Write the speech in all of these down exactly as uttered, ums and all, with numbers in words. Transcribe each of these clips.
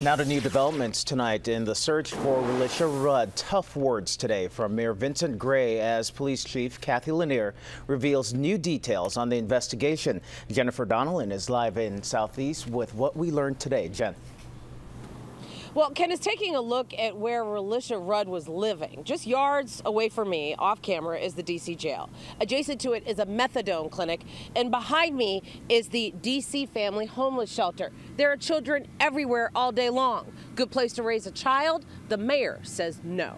Now to new developments tonight in the search for Relisha Rudd. Tough words today from Mayor Vincent Gray as Police Chief Kathleen Lanier reveals new details on the investigation. Jennifer Donnellan is live in Southeast with what we learned today. Jen. Well, Ken is taking a look at where Relisha Rudd was living. Just yards away from me, off camera, is the D C jail. Adjacent to it is a methadone clinic, and behind me is the D C family homeless shelter. There are children everywhere all day long. Good place to raise a child? The mayor says no.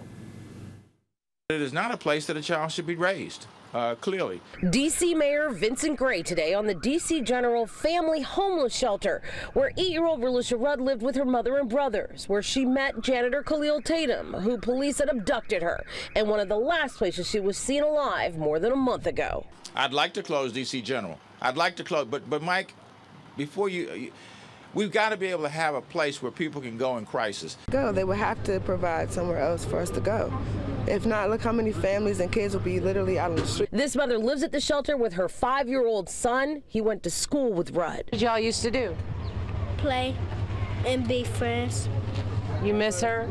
It is not a place that a child should be raised. Uh, clearly. D C Mayor Vincent Gray today on the D C General Family Homeless Shelter, where eight-year-old Relisha Rudd lived with her mother and brothers, where she met janitor Khalil Tatum, who police had abducted her, and one of the last places she was seen alive more than a month ago. I'd like to close D C General. I'd like to close, but, but Mike, before you... you We've got to be able to have a place where people can go in crisis. Go. They would have to provide somewhere else for us to go. If not, look how many families and kids will be literally out on the street. This mother lives at the shelter with her five-year-old son. He went to school with Rudd. What did y'all used to do? Play and be friends. You miss her?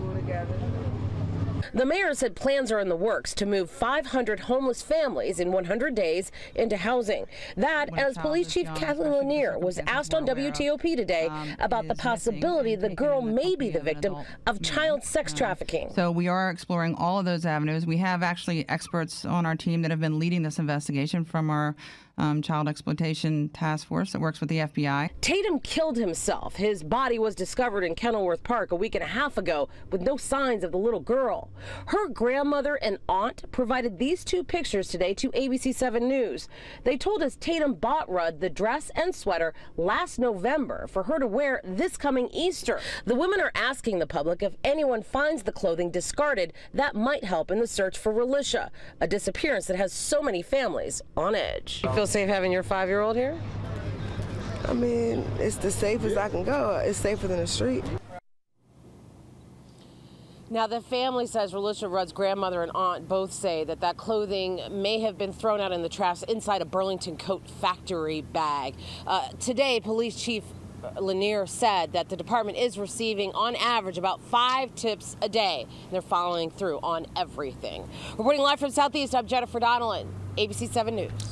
The mayor said plans are in the works to move five hundred homeless families in one hundred days into housing. That, as Police Chief Kathleen Lanier was asked on W T O P today about the possibility the girl may be the victim of child sex trafficking. So we are exploring all of those avenues. We have actually experts on our team that have been leading this investigation from our Um, child exploitation task force that works with the F B I. Tatum killed himself. His body was discovered in Kenilworth Park a week and a half ago with no signs of the little girl. Her grandmother and aunt provided these two pictures today to A B C seven News. They told us Tatum bought Rudd the dress and sweater last November for her to wear this coming Easter. The women are asking the public if anyone finds the clothing discarded, that might help in the search for Relisha, a disappearance that has so many families on edge. It feels safe having your five-year-old here? I mean, it's the safest I can go. It's safer than the street. Now, the family says Relisha Rudd's grandmother and aunt both say that that clothing may have been thrown out in the trash inside a Burlington Coat Factory bag. Uh, today, Police Chief Lanier said that the department is receiving, on average, about five tips a day. They're following through on everything. Reporting live from Southeast, I'm Jennifer Donnellan, A B C seven News.